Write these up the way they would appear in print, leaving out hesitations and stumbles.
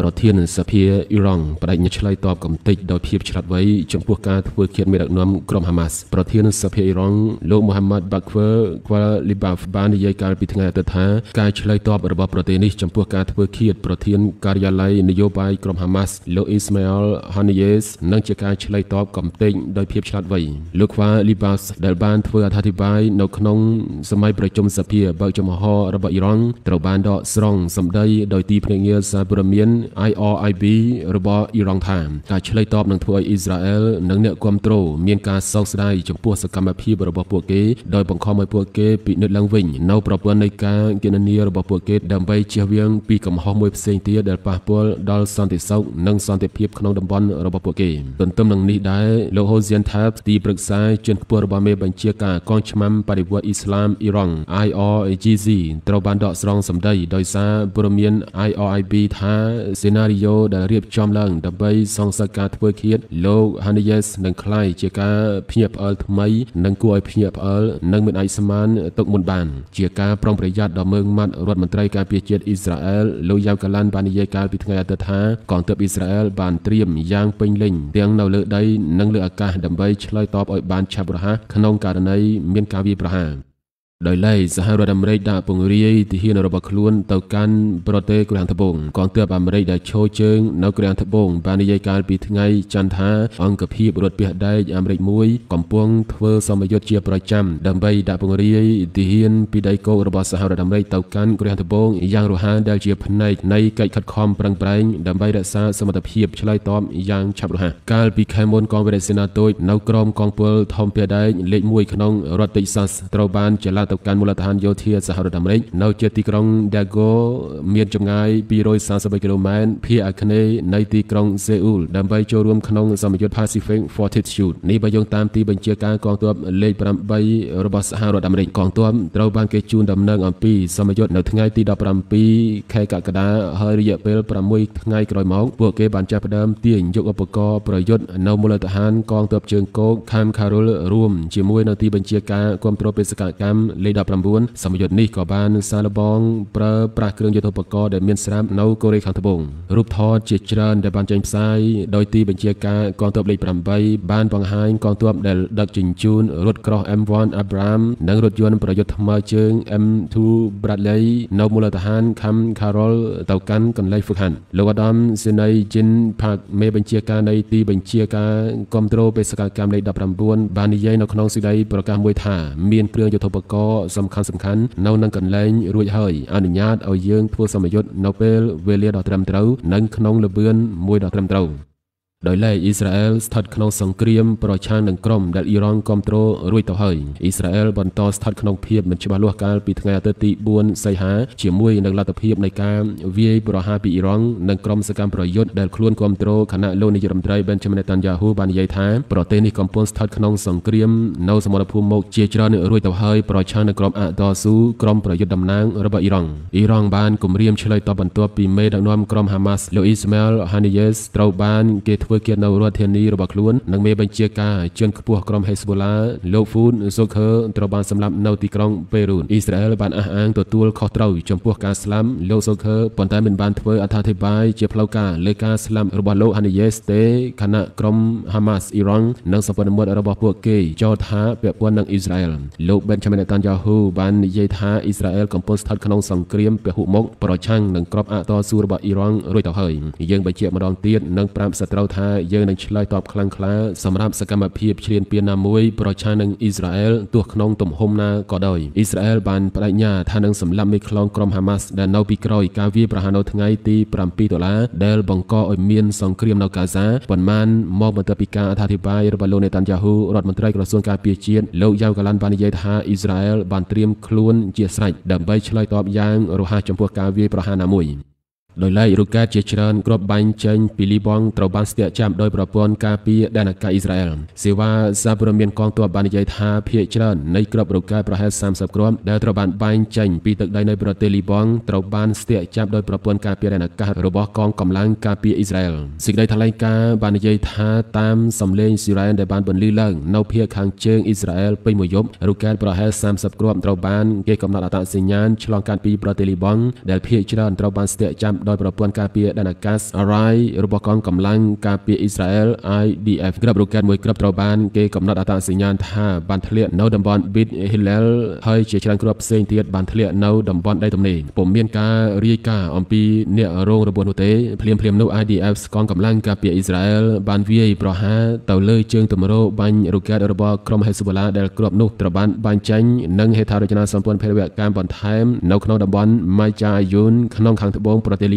ประเทศในสภาอิรังประเด็นชลัยตอบกับติดโดยเพียบฉลัดไว้จำพวกการทั่วเขียนเมดักน้ำกรมฮามาสประเทศในสภาอิรังโลกมูฮัมหมัดบักเฟอร์กวาลิบาฟบานได้ย้ายการปิดงานตัดท้าการชลัยตอบระบบประเทศนี้จำพวกการทั่วเขียนประเทศการยาไลนโยบายกรมฮามาสโลอิสมาอัลฮานิเยสนั่งจากการชลัยตอบกับติดโดยเพียบฉลัดไว้โลกวาลิบาฟได้บานทั่วอธิบายนกขนงสมัยประชุมสภาบักจมฮอระบบอิรังตระบานดอกสรองสำได้โดยตีเพลงเงียซาบรเมียนIRIB ระบบอิรังถามการเฉลยตอบนังทัวอิสราเอลนังเนื้อความโตเมียนการสร้างได้จำพวกสกรรมพีบระบบพวกเกโดยบังคับให้พวกเกปิเนตลังวิ่งนำประเมินในการเกณฑ์นี้ระบบพวกเกดำไปเชียร์เวียงปีกับห้องมวยเซียงเตียเดลปาปัวดอลสันติสุขนังสันติเพียบขนมดำบอลระบบพวกเกตนต้มนังนี้ได้โลโฮเซียนทับตีปรึกษาเจนปัวระบบเมบัญชีการกองชมัมปฏิวัติอิสลามอิรัง IRGC ตระบันดอกสร้างสำได้โดยซาบรเมียน IRIB ท้าเซนาริโอได้เรียบจอมลังดับเบิลซองสกัดเพื่อเขียนโลกฮันเยสนังคลายเจกาเพียบเอิลทไมนังกวยเพียบเอิลนังเป็นไอสมานตกมุนบานเจกาปรองประหยัดดอกเมืองมัดรัฐมนตรีการเปียเจตอิสราเอลโลยาวกาลันบานิเยการปิดงานตัดท้าก่อนเติบอิสราเอลบานเตรียมยางเป่งเล่งเตียงเนาเลือดได้นังเลือดอากาศดับเบิลลอยตอบอ่อยบานชาบระฮะขนองการในเมียนกาวีประหารโดยไล่สหรัฐอเมริกาปงเรียที่เฮียนรบกวนต่อการโปรเตกรังทบงกองเตือบอเมริกาโชเชิงนกรังทบงบานิยการปีถึงไงจันทาอังกพีบรถเปียได้อเมริกมวยกำปองเทอร์สมยศเชียประจำดับใบดาปงเรียที่เฮียนปีได้โกรบสหรัฐอเมริกาต่อการรังทบงยังรูฮานได้เชียพันในไก่ขัดคอมปรังปรังดับใบดัสาสมตะเพียบชลัยตอมยังฉับรูฮาการปีแคมบนกองเวเดเซนาโตยนกรอมกองเปิลทอมเปียได้เล็กมวยขนองรัตติซัสตรบานเจลาต่อการมูลฐานโยเทียสหรัฐอเมริกนาวเจติกรองเดโกเมียนจำไงปีโรย30กิโลเมตรเพียอาคเนในตีกรองเซอูลดำไปโจรวมขนองสมยศแปซิฟิกฟอร์ติทิวดนี้ไปยงตามตีบัญชีการกองตัวเลขประจำใบระบบสหรัฐอเมริกกองตัวเราบางเกจูนดำเนินอันปีสมยศในทั้งไงตีดาวประจำปีแค่กระดาเฮริเยเปลประมวยทั้งไงกรอยเมาพวกเกบัญชีประจำตียกอุปกรณ์ประยศนาวมูลฐานกองตัวเชิงโกคามคารุลรวมเจียมวยในตีบัญชีการกองตัวเป็นสกัดกรรมเลดาประมวลสมยศนี้ก่อบานซาลบองประเครื่องยุทโธปกรณ์เดเมียนสลับนาวโกเรขังทบงรูปทอเจจรันเดบันเจมไซโดยตีบัญชีการกองทัพเลดประมใบบานปังไฮกองทัพเดดักจิงจูนรถกรอเอ็มวันอับรามนังรถยนต์ประยุทธ์ธรรมเชิงเอ็มทูบรัดเลยนาวมูลทหารคำคาร์ลเต่ากันกันไล่ฝึกหันโลวาดัมเซนไนจินพักเมบัญชีการในตีบัญชีการกองทัพเป็นสกัดกรรมเลดาประมวลบานนิยนกนองสิได้ประกาศมวยท่าเมียนเครื่องยุทโธปกรณ์ก็สำคัญเน่านั่งกันแรงรวยเฮยอนุญาตเอาเยื่อทั่วสมัยยศเน่าเปลเวเลียดอกตรำเต้านั่งขนมระเบือนมวยดอกตรำเต้าโดยไล่อิสราเอลทัดขนมสังเกตประชาหนังกรมดัดอิรังกอมโตรรุ่ยต่อเฮยอิสราเอลบรรทอทัดขนมเพียบเหมือนฉบับลวกการปิดงานเตติบวนไซหาเฉียมวยนักลาตเพียบในการเวียประหารปีอิรังหนังกรมสกัมประยุทธ์ดัดคล้วนกอมโตรคณะโลนิยรัมไตรเบนชมันเนตันยาฮูบานยัยท้าประเทศนี้กอมปนทัดขนมสังเกตเนาสมรภูมิโมกเจจราเนรุ่ยต่อเฮยประชาหนังกรมอัตสูกรมประยุทธ์ดำนางระบบอิรังบานกลุ่มเรียมเฉลยต่อบรรทอปีเมดังนวมกรมฮามาสโลอิสมาอัลฮานิเยสตราบานเกตเพื่อเกียรตินรัฐเทนีระบบล้วนนังเมบัญชีการเชิญขบวนกรมเฮสบุลาโลฟูนโซเคอร์ตระบานสำหรับนาติกรองเปรูอิสราเอลบานอ้างตัวตัวข้อเท้าจำพวกการสลัมโลโซเคอร์ปนตายเป็นบานเพื่ออัฐธิบายเจียพลากาเลกาสลัมระบบโลฮันเยสเตคณะกรมฮามาสอิรังนังสัมพันธ์มวลระบบพวกเกย์จอท้าเปียปวนนังอิสราเอลโลเบนชาเมเนตันยาฮูบานเยท้าอิสราเอลกัมพูชาขนมสังเกตเปียหุมกปรช่างนังกรอบอัตอสูระบบอิรังรวยต่อเฮยยังบัญชีมาดองเตียนนังปรามสตราทายังนังเฉลยตอบคลังคลาสำหรับสกรรมเพียบเชียนเปียนามวยประชาหนังอิสราเอลตัวขนองตุ่มโฮมนาก่อดอยอิสราเอลบานปลายญาทานังสำลับไม่คลองกรมฮามาสแดนเอาปีกรอยกาวีประหารเอาทั้งไงตีปรามปีตัวละเดลบังกออิเมียนสังเครียมนากาซาปนมันมอบบันเตปิกาอธิบายระบาดโลเนตันยาฮูรัฐมนตรีกระทรวงการเปียเชียนเลี้ยวยาวกาลันบานเยธาอิสราเอลบานเตรียมคลวนเจียสไลดับใบเฉลยตอบยังโรฮาจำพวกกาวีประหารนามวยโดยไล่รูกาเจเจริญกรบบัญเชนปิลิบองตระบันสเตียจามโดยประปวนกาปีดานากาอิสราเอลเสวาซาบรเมียนกองตัวบานยัยทาเพียเจริญในกรบรูกาประเทศ30กรมได้ตระบันบัญเชนปีตึกใดในประเทศลิบองตระบันสเตียจามโดยประปวนกาปีดานาการะบบกองกำลังกาปีอิสราเอลสิ่งใดทลายกาบานยัยทาตามสำเร็จสิไรในบานบนลือเลิงเนาเพียขังเชิงอิสราเอลไปมวยยบรูกาประเทศ30กรมตระบันเกี่ยกำลังอัตตาสัญญาณฉลองการปีประเทศลิบองได้เพียเจริญตระบันสเตียจาม โดยประปวนกาเปียดานากัสอะไรรูปกองกำลังกาเปียอิสราเอล IDF กระบรูแกนมวยกระบรบานเกกำนัดอัตราสัญญาณท่าบันเทเลียนเอาดัมบอลบิดฮิลเลลให้เชี่ยวชาญกรอบเซียนเทียดบันเทเลียนเอาดัมบอลได้ตำแหน่งผมเมียนกาเรียกาอมปีเนโรงระบวนหัวเตะเพลียมนู้ IDF กองกำลังกาเปียอิสราเอลบันเวียปรหาเต่าเลื่อยเชิงตุมโรบันรูแกนรูปกรมเฮสุบลาเดลกรอบนุตระบันบันจังนั่งเฮธารจนาสัมพันธ์เพลเวการบอลไทม์นกนกดัมบอลไม่จ่ายยุนขนองขังทบงประเทศล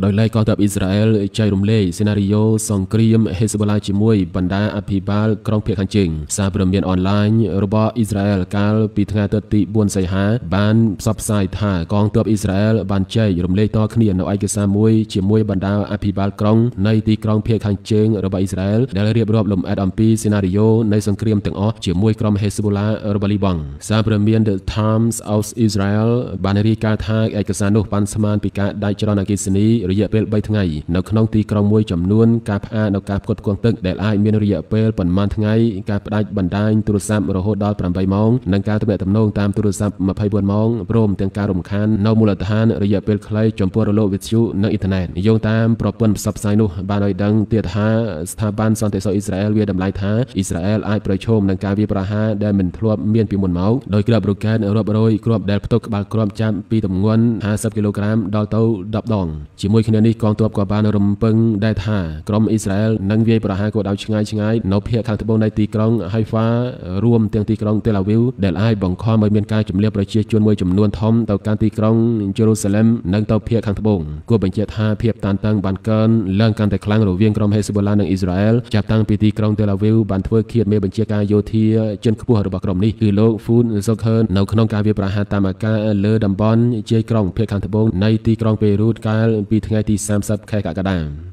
โดยไล่กองทัพอิสราเอลใจรุมเล่ซีนาริโอสองครีมเฮสบอลาจิมวยบรรดาอภิบาลกรองเพียขันจิงซาบรมเบียนออนไลน์รบอิสราเอลกาลปีทงาเตติบวนไซฮาบ้านซับไซท่ากองทัพอิสราเอลบานใจรุมเล่ต่อขณีนเอาไอเกซามวยจิมวยบรรดาอภิบาลกรองในตีกรองเพียขันจิงรบอิสราเอลได้เรียบรอบลมแอดอัมปีซีนาริโอในสงครีมตึงออจิมวยกรองเฮสบอลารบลีบังซาบรมเบียนเดอะไทมส์เอาส์อิสราเอลบานรีกาท่าไอเกซานุปันสมานปิกาไดจรนากิสนีระยะเปลใบทั้งไงนกน้องตีกรองมวยจำนวนกาพานักการกดกวงตึกแดดไอเมียนระยะเปลปั่นมันทั้งไงกาปได้บันไดตุรสัมโรโฮดอลปรำใบมองนังการตะเบะตำนงตามตุรสัมมาภัยบวนมองโรมเตียงการรมคันนมูลทานระยะเปลคล้ายจมปัวโลวิทยุนักอินเทอร์เน็ตโยงตามปรบปนซับไซนุบานอยดังเตียท้าสถาบันซอนเตโซอิสราเอลเวียดำลายท้าอิสราเอลไอประชมนังการวิปราฮาได้เหม็นทวบเมียนปีมวนเมาโดยกระบรูแกนรบโรยกรอบแดดตกบาลกรอบจำปีตำงวน50กิโลกรัมดอลเต้าดับดองจิมวยขณะนี้กองตัวกบาลรมเปิงได้ท่ากรมอิสราเอลนังเวียประหารกดเอาชงายนกเพียขังตะบงในตีกรองไฮฟ้ารวมเตียงตีกรองเตลอาวิวเดลไอบังคอมเมียนกาจำเรียบประเชียจวนมวยจำนวนทอมต่อการตีกรองเยรูซาเล็มนังเตาเพียขังตะบงกู้บัญชีท่าเพียบตันตั้งบันเกินเรื่องการแต่ครั้งหรือเวียงกรมเฮสบอลานังอิสราเอลจับตั้งปีตีกรองเตลอาวิวบันทัวเขียดเมบัญชีการโยธีจนขบวนรบกรมนี้คือโลกฟูนโซเคิร์นนกขนองการเวียประหารตามอากาเลอดัมบอนเจกรองเพียขังตะบงในตีกรองเปรูตการปีทงไงตีสามซับแค่กะกระดาม